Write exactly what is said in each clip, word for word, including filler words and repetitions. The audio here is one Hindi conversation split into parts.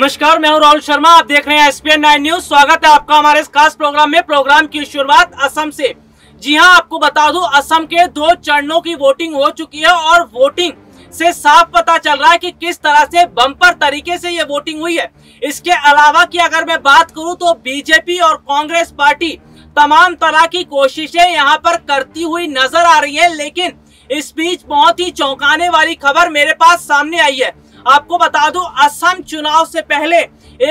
नमस्कार, मैं हूं राहुल शर्मा। आप देख रहे हैं एसपीएन नाइन न्यूज। स्वागत है आपका हमारे इस खास प्रोग्राम में। प्रोग्राम की शुरुआत असम से। जी हां, आपको बता दूं, असम के दो चरणों की वोटिंग हो चुकी है और वोटिंग से साफ पता चल रहा है कि किस तरह से बम्पर तरीके से ये वोटिंग हुई है। इसके अलावा की अगर मैं बात करूं तो बीजेपी और कांग्रेस पार्टी तमाम तरह की कोशिशें यहाँ पर करती हुई नजर आ रही है। लेकिन इस बीच बहुत ही चौंकाने वाली खबर मेरे पास सामने आई है। आपको बता दूं, असम चुनाव से पहले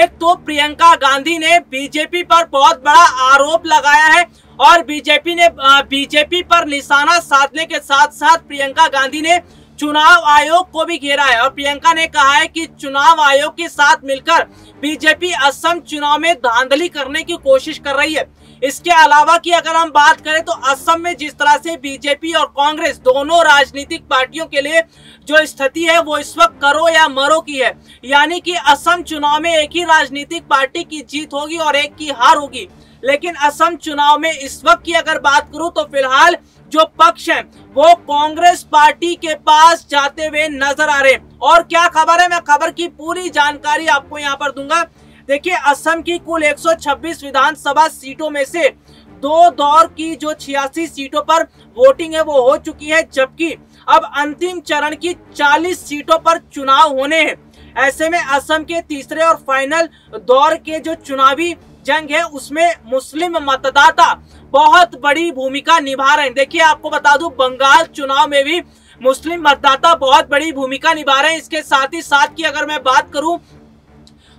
एक तो प्रियंका गांधी ने बीजेपी पर बहुत बड़ा आरोप लगाया है और बीजेपी ने बीजेपी पर निशाना साधने के साथ साथ प्रियंका गांधी ने चुनाव आयोग को भी घेरा है। और प्रियंका ने कहा है कि चुनाव आयोग के साथ मिलकर बीजेपी असम चुनाव में धांधली करने की कोशिश कर रही है। इसके अलावा की अगर हम बात करें तो असम में जिस तरह से बीजेपी और कांग्रेस दोनों राजनीतिक पार्टियों के लिए जो स्थिति है वो इस वक्त करो या मरो की है, यानी कि असम चुनाव में एक ही राजनीतिक पार्टी की जीत होगी और एक की हार होगी। लेकिन असम चुनाव में इस वक्त की अगर बात करूं तो फिलहाल जो पक्ष है वो कांग्रेस पार्टी के पास जाते हुए नजर आ रहे। और क्या खबर है, मैं खबर की पूरी जानकारी आपको यहाँ पर दूंगा। देखिए, असम की कुल एक सौ छब्बीस विधानसभा सीटों में से दो दौर की जो छियासी सीटों पर वोटिंग है वो हो चुकी है, जबकि अब अंतिम चरण की चालीस सीटों पर चुनाव होने हैं। ऐसे में असम के तीसरे और फाइनल दौर के जो चुनावी जंग है उसमें मुस्लिम मतदाता बहुत बड़ी भूमिका निभा रहे हैं। देखिए, आपको बता दूं, बंगाल चुनाव में भी मुस्लिम मतदाता बहुत बड़ी भूमिका निभा रहे हैं। इसके साथ ही साथ की अगर मैं बात करूं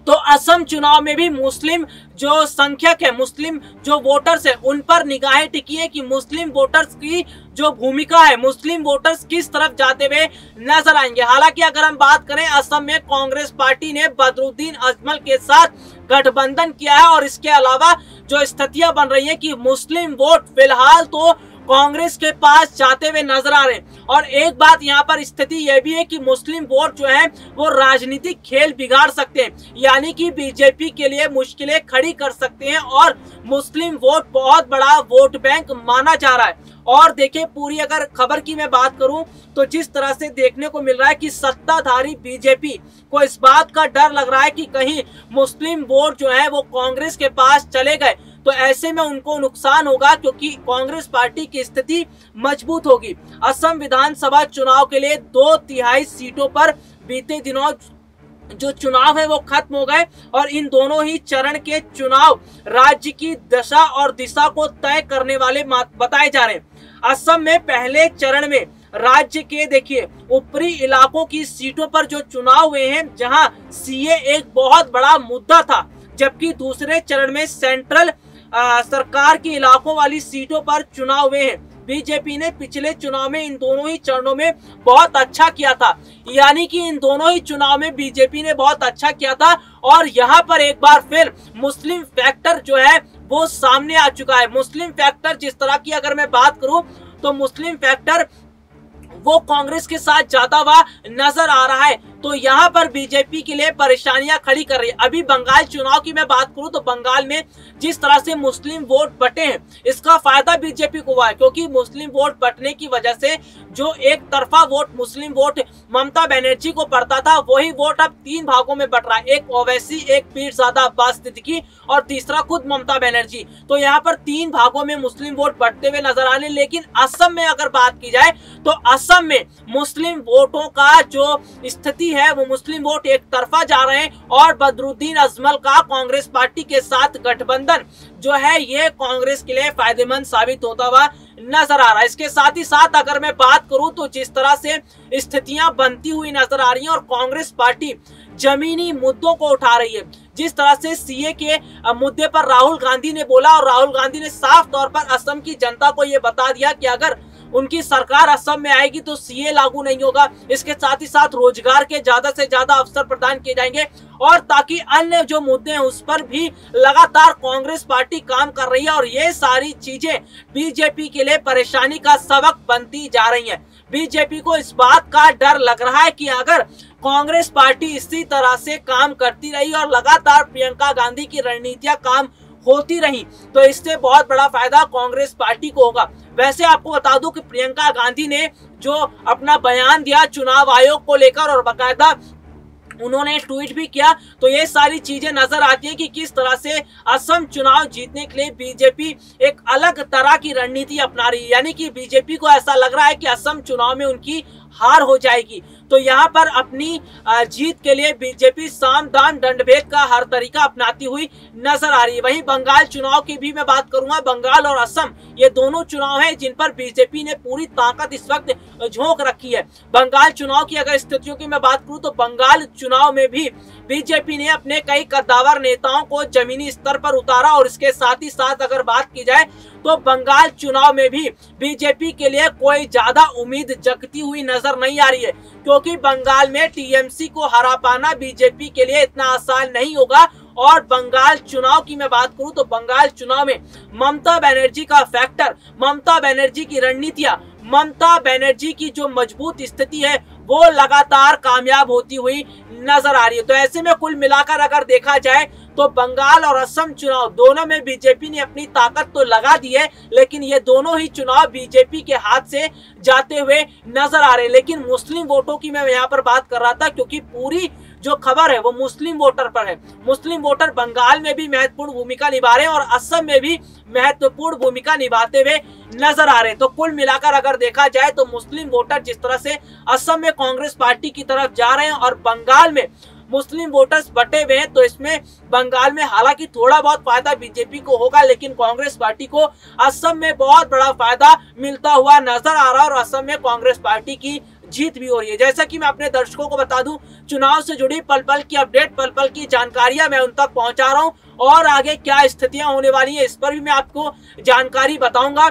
तो असम चुनाव में भी मुस्लिम जो संख्यक है, मुस्लिम जो वोटर्स है, उन पर निगाहें टिकी है कि मुस्लिम वोटर्स की जो भूमिका है, मुस्लिम वोटर्स किस तरफ जाते हुए नजर आएंगे। हालांकि अगर हम बात करें, असम में कांग्रेस पार्टी ने बदरुद्दीन अजमल के साथ गठबंधन किया है और इसके अलावा जो स्थितियां बन रही है कि मुस्लिम वोट फिलहाल तो कांग्रेस के पास जाते हुए नजर आ रहे हैं। और एक बात यहाँ पर स्थिति यह भी है कि मुस्लिम वोट जो है वो राजनीतिक खेल बिगाड़ सकते हैं, यानी कि बीजेपी के लिए मुश्किलें खड़ी कर सकते हैं और मुस्लिम वोट बहुत बड़ा वोट बैंक माना जा रहा है। और देखिए, पूरी अगर खबर की मैं बात करूं तो जिस तरह से देखने को मिल रहा है कि सत्ताधारी बीजेपी को इस बात का डर लग रहा है कि कहीं मुस्लिम वोट जो है वो कांग्रेस के पास चले गए तो ऐसे में उनको नुकसान होगा, क्योंकि कांग्रेस पार्टी की स्थिति मजबूत होगी। असम विधानसभा चुनाव के लिए दो तिहाई सीटों पर बीते दिनों जो चुनाव है वो खत्म हो गए और इन दोनों ही चरण के चुनाव राज्य की दशा और दिशा को तय करने वाले बताए जा रहे हैं। असम में पहले चरण में राज्य के देखिए ऊपरी इलाकों की सीटों पर जो चुनाव हुए हैं, जहां सीए एक बहुत बड़ा मुद्दा था, जबकि दूसरे चरण में सेंट्रल आ, सरकार की इलाकों वाली सीटों पर चुनाव हुए हैं। बीजेपी ने पिछले चुनाव में इन दोनों ही चरणों में बहुत अच्छा किया था, यानी कि इन दोनों ही चुनाव में बीजेपी ने बहुत अच्छा किया था और यहाँ पर एक बार फिर मुस्लिम फैक्टर जो है वो सामने आ चुका है। मुस्लिम फैक्टर जिस तरह की अगर मैं बात करूं तो मुस्लिम फैक्टर वो कांग्रेस के साथ जाता हुआ नजर आ रहा है, तो यहाँ पर बीजेपी के लिए परेशानियां खड़ी कर रही है। अभी बंगाल चुनाव की मैं बात करूं तो बंगाल में जिस तरह से मुस्लिम वोट बटे हैं, इसका फायदा बीजेपी को हुआ है, क्योंकि मुस्लिम वोट बटने की वजह से जो एक तरफा वोट मुस्लिम वोट ममता बनर्जी को पड़ता था, वही वोट अब तीन भागों में बट रहा है। एक ओवैसी, एक पीर सादा अब्बास की और तीसरा खुद ममता बनर्जी। तो यहाँ पर तीन भागों में मुस्लिम वोट बटते हुए नजर आ रहे। लेकिन असम में अगर बात की जाए तो असम में मुस्लिम वोटों का जो स्थिति है वो मुस्लिम वोट एक तरफा जा रहे हैं और बदरुद्दीन अजमल का कांग्रेस पार्टी के साथ गठबंधन जो है ये कांग्रेस के लिए फायदेमंद साबित होता हुआ नजर आ रहा है। इसके साथ ही साथ अगर मैं बात करूं तो जिस तरह से स्थितियां बनती हुई नजर आ रही हैं और कांग्रेस पार्टी जमीनी मुद्दों को उठा रही है, जिस तरह से सीए के मुद्दे पर राहुल गांधी ने बोला और राहुल गांधी ने साफ तौर पर असम की जनता को यह बता दिया कि अगर उनकी सरकार असम में आएगी तो सीए लागू नहीं होगा। इसके साथ ही साथ रोजगार के ज्यादा से ज्यादा अवसर प्रदान किए जाएंगे और ताकि अन्य जो मुद्दे हैं उस पर भी लगातार कांग्रेस पार्टी काम कर रही है और ये सारी चीजें बीजेपी के लिए परेशानी का सबक बनती जा रही हैं। बीजेपी को इस बात का डर लग रहा है कि अगर कांग्रेस पार्टी इसी तरह से काम करती रही और लगातार प्रियंका गांधी की रणनीतियां काम होती रही तो इससे बहुत बड़ा फायदा कांग्रेस पार्टी को होगा। वैसे आपको बता दूं कि प्रियंका गांधी ने जो अपना बयान दिया चुनाव आयोग को लेकर और बाकायदा उन्होंने ट्वीट भी किया। तो ये सारी चीजें नजर आती है कि किस तरह से असम चुनाव जीतने के लिए बीजेपी एक अलग तरह की रणनीति अपना रही है, यानी कि बीजेपी को ऐसा लग रहा है कि असम चुनाव में उनकी हार हो जाएगी। तो यहाँ पर अपनी जीत के लिए बीजेपी साम दान दंडभेद का हर तरीका अपनाती हुई नजर आ रही है। वहीं बंगाल चुनाव की भी मैं बात करूंगा, बंगाल और असम ये दोनों चुनाव हैं जिन पर बीजेपी ने पूरी ताकत इस वक्त झोंक रखी है। बंगाल चुनाव की अगर स्थितियों की मैं बात करूं तो बंगाल चुनाव में भी बीजेपी ने अपने कई कद्दावर नेताओं को जमीनी स्तर पर उतारा और इसके साथ ही साथ अगर बात की जाए तो बंगाल चुनाव में भी बीजेपी के लिए कोई ज्यादा उम्मीद जगती हुई नजर नहीं आ रही है, क्योंकि बंगाल में टीएमसी को हरा पाना बीजेपी के लिए इतना आसान नहीं होगा। और बंगाल चुनाव की मैं बात करूं तो बंगाल चुनाव में ममता बनर्जी का फैक्टर, ममता बनर्जी की रणनीतियां, ममता बनर्जी की जो मजबूत स्थिति है वो लगातार कामयाब होती हुई नजर आ रही है। तो ऐसे में कुल मिलाकर अगर देखा जाए तो बंगाल और असम चुनाव दोनों में बीजेपी ने अपनी ताकत तो लगा दी है, लेकिन ये दोनों ही चुनाव बीजेपी के हाथ से जाते हुए नजर आ रहे हैं। लेकिन मुस्लिम वोटों की मैं यहाँ पर बात कर रहा था, क्योंकि पूरी जो खबर है वो मुस्लिम वोटर पर है। मुस्लिम वोटर बंगाल में भी महत्वपूर्ण भूमिका निभा रहे हैं और असम में भी महत्वपूर्ण भूमिका निभाते हुए नजर आ रहे हैं। तो कुल मिलाकर अगर देखा जाए तो मुस्लिम वोटर जिस तरह से असम में कांग्रेस पार्टी की तरफ जा रहे हैं और बंगाल में मुस्लिम वोटर्स बटे हुए हैं, तो इसमें बंगाल में हालांकि थोड़ा बहुत फायदा बीजेपी को होगा, लेकिन कांग्रेस पार्टी को असम में बहुत बड़ा फायदा मिलता हुआ नजर आ रहा है और असम में कांग्रेस पार्टी की जीत भी हो रही है। जैसा कि मैं अपने दर्शकों को बता दूं, चुनाव से जुड़ी पल पल की अपडेट, पल पल की जानकारियां मैं उन तक पहुंचा रहा हूं और आगे क्या स्थितियां होने वाली हैं इस पर भी मैं आपको जानकारी बताऊंगा।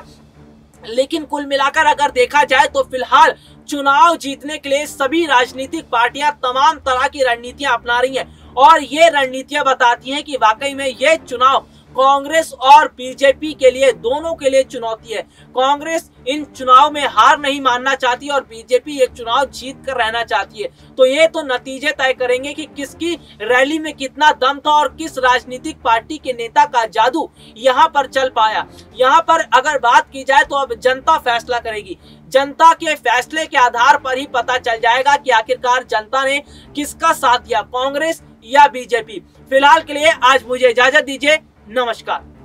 लेकिन कुल मिलाकर अगर देखा जाए तो फिलहाल चुनाव जीतने के लिए सभी राजनीतिक पार्टियां तमाम तरह की रणनीतियां अपना रही हैं और ये रणनीतियां बताती हैं कि वाकई में ये चुनाव कांग्रेस और बीजेपी के लिए, दोनों के लिए चुनौती है। कांग्रेस इन चुनाव में हार नहीं मानना चाहती और बीजेपी ये चुनाव जीत कर रहना चाहती है। तो ये तो नतीजे तय करेंगे कि किसकी रैली में कितना दम था और किस राजनीतिक पार्टी के नेता का जादू यहाँ पर चल पाया। यहाँ पर अगर बात की जाए तो अब जनता फैसला करेगी, जनता के फैसले के आधार पर ही पता चल जाएगा कि आखिरकार जनता ने किसका साथ दिया, कांग्रेस या बीजेपी। फिलहाल के लिए आज मुझे इजाजत दीजिए, नमस्कार।